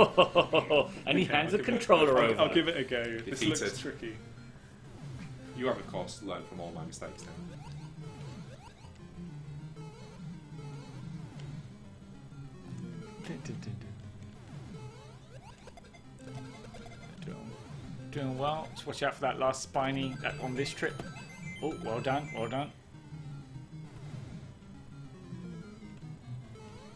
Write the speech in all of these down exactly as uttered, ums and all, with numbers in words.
And he okay, hands I'll a controller it, over. I'll, I'll give it a go. Defeated. This looks tricky. You have, of course, learned from all my mistakes now. Doing well. Just watch out for that last spiny that on this trip. Oh, well done, well done.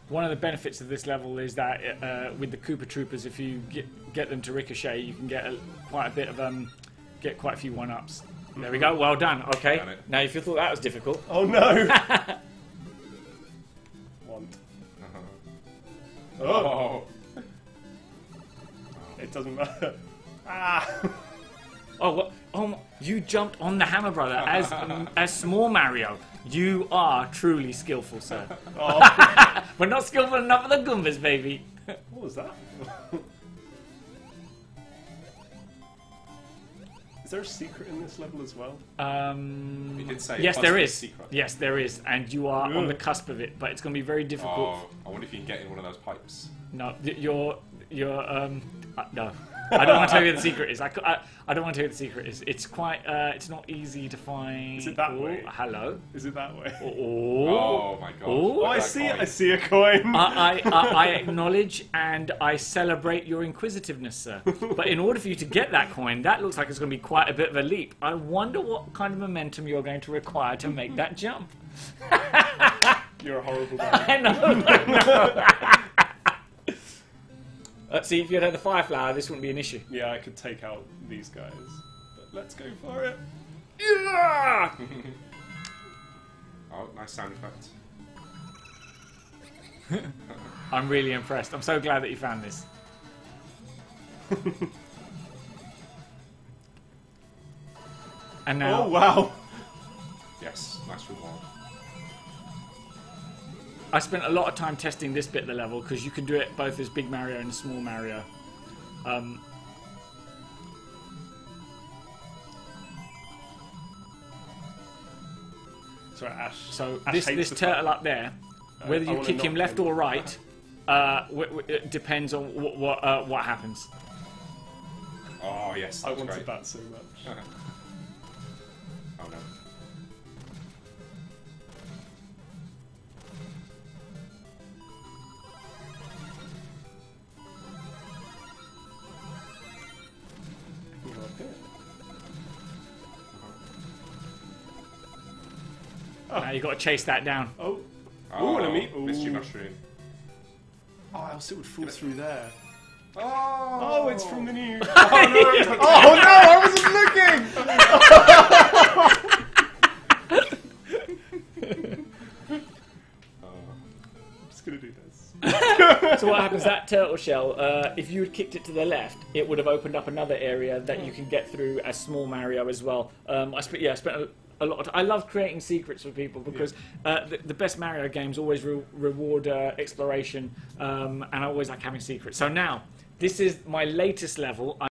One of the benefits of this level is that uh, with the Koopa Troopers, if you get get them to ricochet, you can get a, quite a bit of um, get quite a few one-ups. There we go. Well done. Okay. Now, if you thought that was difficult, oh no. Oh. Oh. It doesn't matter. Ah. Oh, what? Oh my. You jumped on the Hammer Brother as um, as small Mario. You are truly skillful, sir. Oh. We're not skillful enough for the Goombas, baby. What was that? Is there a secret in this level as well? Um, you did say yes, there is. Secret. Yes, there is, and you are Ugh. on the cusp of it, but it's going to be very difficult. Oh, I wonder if you can get in one of those pipes. No, you're, you're, um, uh, no. I don't want to tell you what the secret is. I, I, I don't want to tell you what the secret is. It's quite, uh, it's not easy to find. Is it that oh, way? Hello. Is it that way? Oh, oh my God! Oh, oh I see coin. it. I see a coin. I, I, I, I acknowledge and I celebrate your inquisitiveness, sir. But in order for you to get that coin, that looks like it's going to be quite a bit of a leap. I wonder what kind of momentum you're going to require to make that jump. You're a horrible guy. I know. I know. Let's see, if you had had the fire flower, this wouldn't be an issue. Yeah, I could take out these guys. But let's go for it. Yeah! Oh, nice sound effect. I'm really impressed. I'm so glad that you found this. And now. Oh, wow. Yes, nice reward. I spent a lot of time testing this bit of the level because you can do it both as Big Mario and Small Mario. Um, Sorry, Ash. So Ash this, this turtle up there, uh, whether you kick him left him. or right, uh, it depends on what what, uh, what happens. Oh yes, I wanted great. that so much. Okay. Oh no. Now you got to chase that down. Oh, oh, and a meat. Mystery mushroom. Oh, else it would fall through there. Oh, oh, it's from the new. Oh no! Oh no! I wasn't looking. Oh, I'm just gonna do this. So what happens? That turtle shell. Uh, if you had kicked it to the left, it would have opened up another area that you can get through as Small Mario as well. Um, I spent. Yeah, I spent. A, A lot of I love creating secrets for people because yeah. uh, the, the best Mario games always re reward uh, exploration, um, and I always like having secrets. So now, this is my latest level. I'm